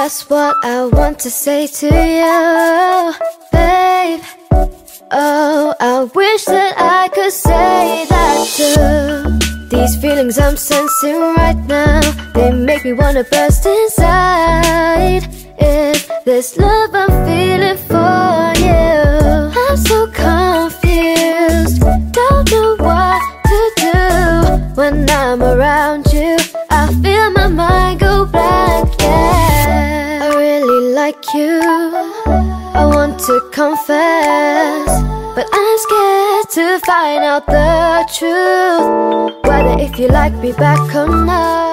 That's what I want to say to you, babe. Oh, I wish that I could say that too. These feelings I'm sensing right now, they make me wanna burst inside. It's this love I'm feeling for you. I'm so confused, don't know what to do. When I'm around you, I feel my mind go blank, yeah. I really like you, I want to confess, but I'm scared to find out the truth, whether if you like me back or not.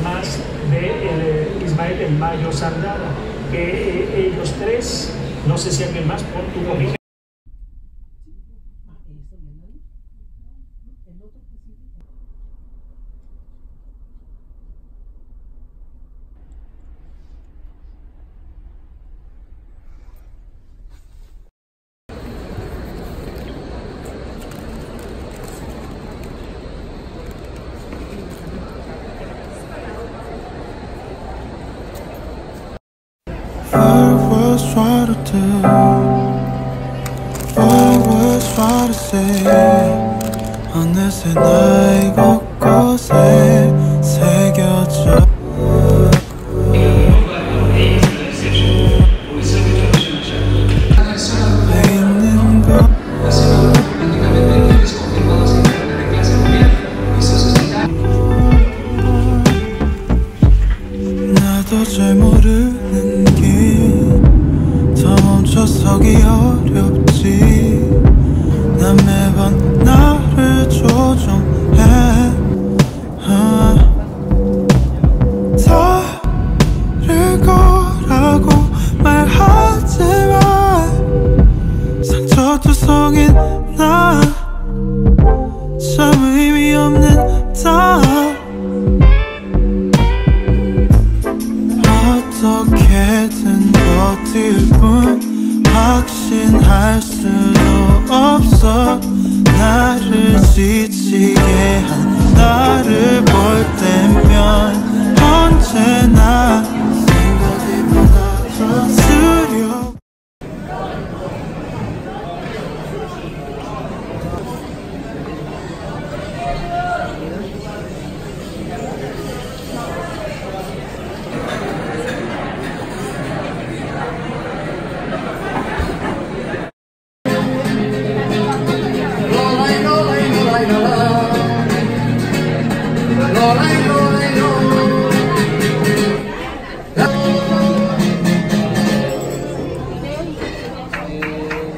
Además de Ismael el Mayo Sardado, que ellos tres, no sé si alguien más, por tu origen. What to do, what was what to say? 어느새 나의 곳곳에 새겨져. 나도 잘 모르는 길. 더 멈춰서기 어렵지. 난 매번 나를 조종해. 다를 거라고 말하지만 상처투성인 난 참 의미 없는 다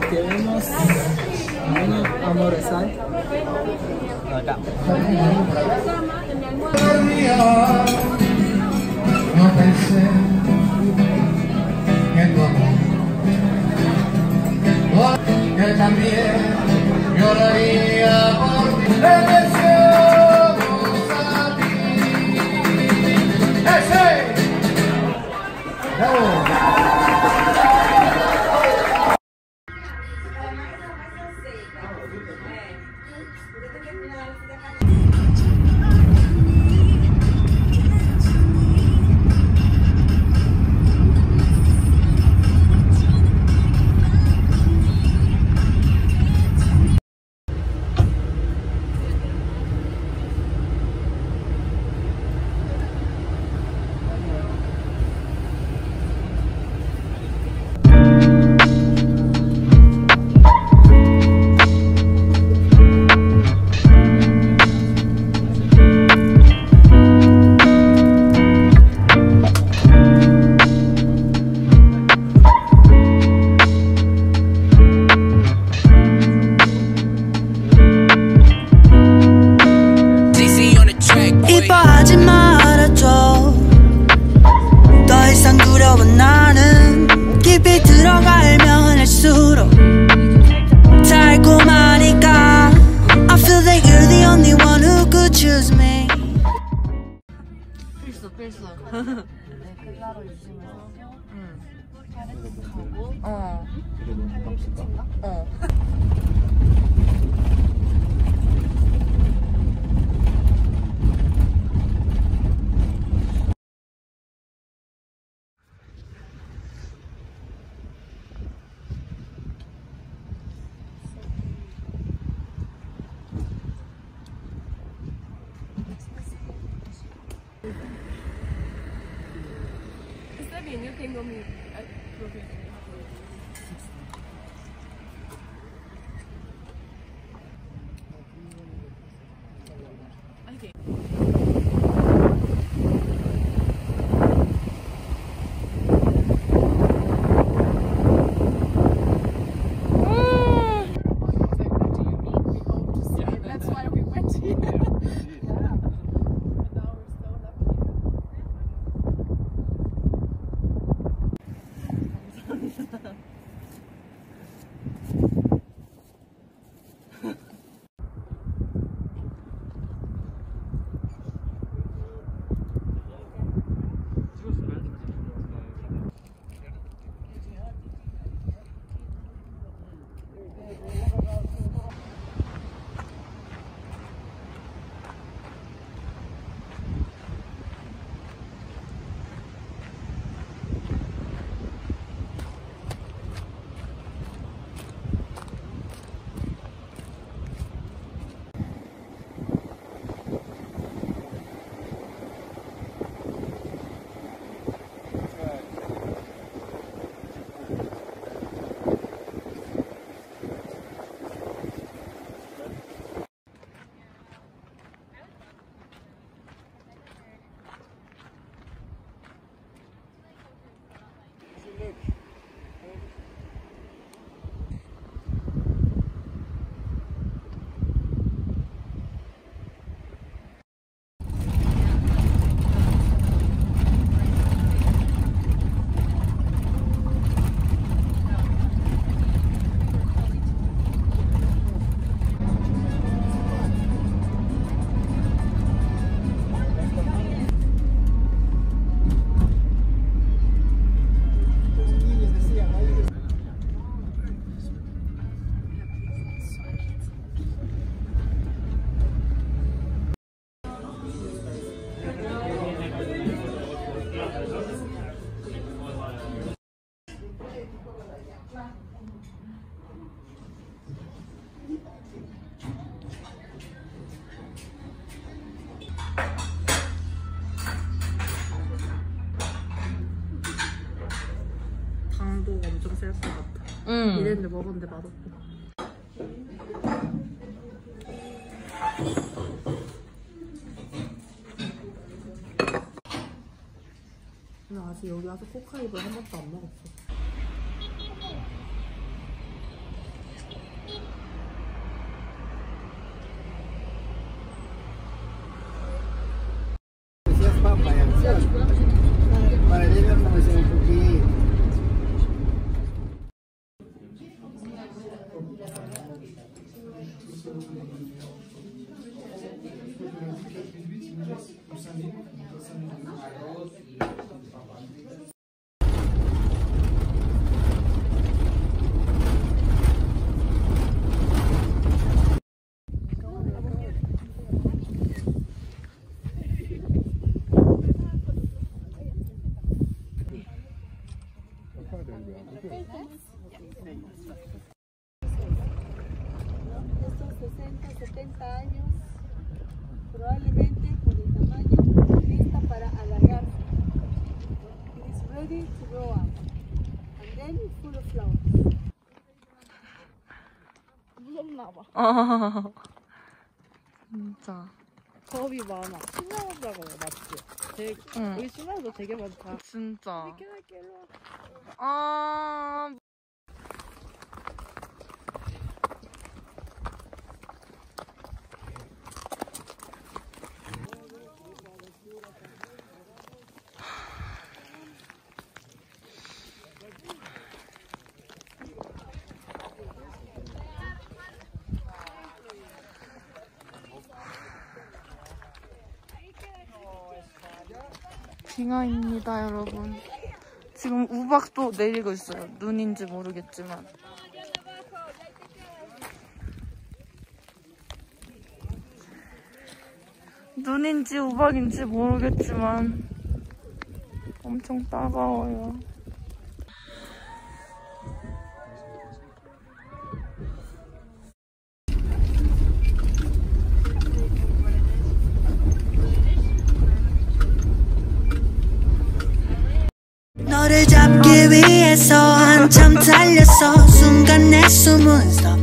Queremos un amoresal acá. No pensé que tu amor, porque también lloraría por ti. Te deseamos a ti. ¡Ese! ¡Bravo! You can go meet at Brooklyn. Okay. 당도 엄청 셀 것 같아. 이랬는데 먹었는데 맛없고. 나 아직 여기 와서 코카잎을 한 번도 안 먹었어. 아 진짜 겁이 많아. 신나온다고 맞지? 되게, 응. 여기 신나도 되게 많다. 진짜. 미끈하게 일로 와. 아. 빙하입니다, 여러분. 지금 우박도 내리고 있어요. 눈인지 모르겠지만. 눈인지 우박인지 모르겠지만 엄청 따가워요. 너를 잡기 위해서 한참 달렸어. 순간 내 숨은 stop.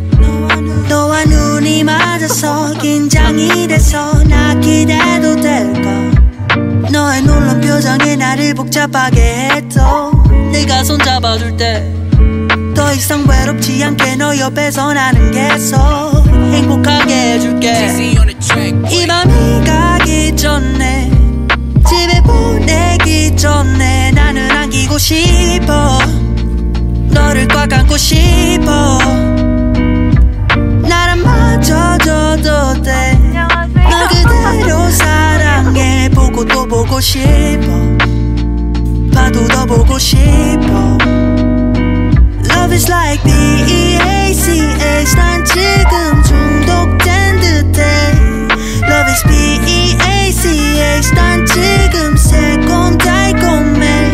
너와 눈이 맞아서 긴장이 돼서 나 기대도 될까. 너의 놀란 표정이 나를 복잡하게 했어. 네가 손잡아줄 때 더 이상 외롭지 않게 너 옆에서 나는 계속 행복하게 해줄게. 이 밤이 가기 전에 집에 보내기 전에 나는 안기고 싶어. 너를 꽉 안고 싶어. 나랑 맞춰줘도 돼. 너 그대로 사랑해. 보고 또 보고 싶어. 봐도 더 보고 싶어. Love is like B-E-A-C-H. 난 지금 중독된 듯해. Love is B-E-A-C-H. 난 지금 새콤달콤해.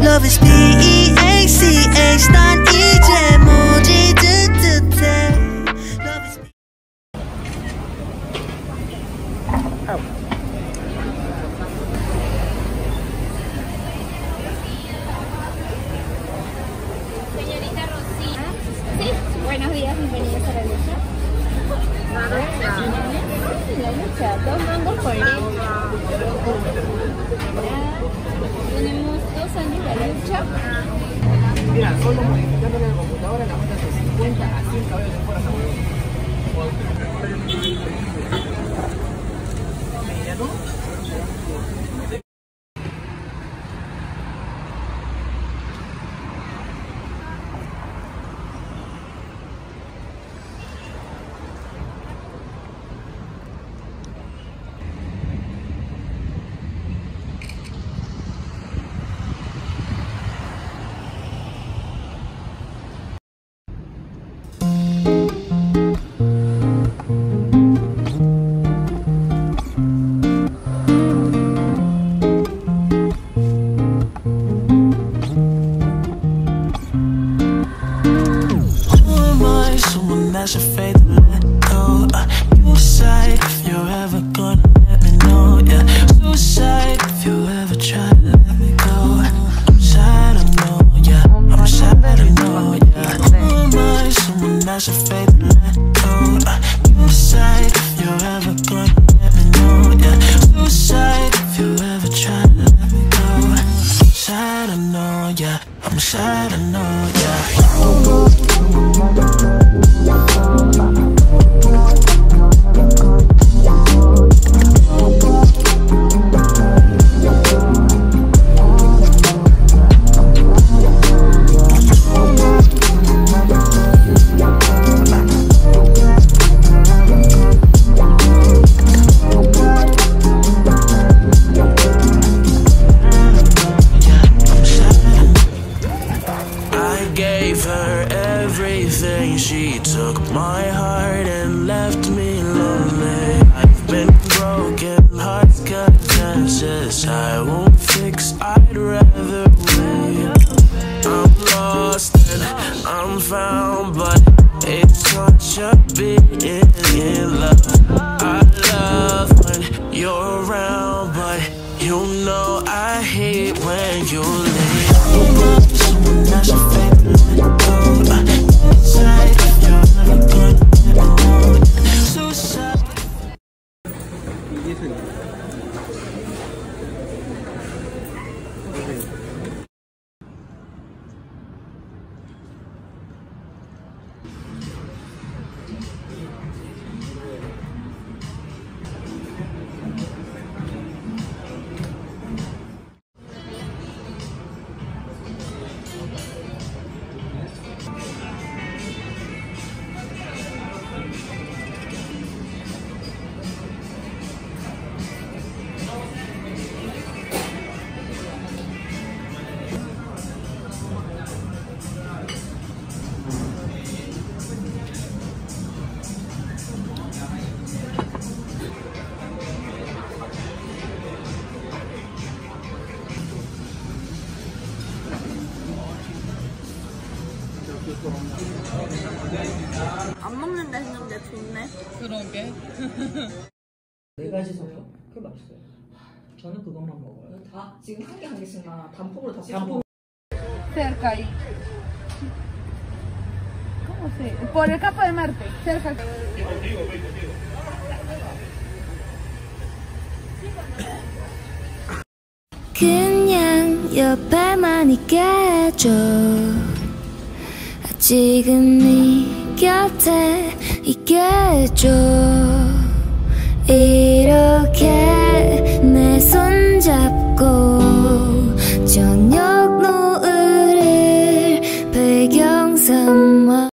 Love is B-E-A-C-H. 난 이제 무지듯 듯해. Love is B-E-A-C-H. I've got chances I won't fix, I'd rather wait. I'm lost and I'm found, but it's such a big in love. I love when you're around, but you know I hate when you leave. You love someone that's your favorite girl, but inside you're never good at all. 안 먹는다 했는데 좋네. 그러게. 네 가지 섞여. 그게 맛있어요. 저는 그것만 먹어요. 다 지금 한 개씩만 단품으로 다 씹어. Cerca ahí. ¿Cómo se? Por el Campo de Marte. Cerca. 그냥 옆에만 있게 해줘. 지금 네 곁에 있게 해줘. 이렇게 내 손잡고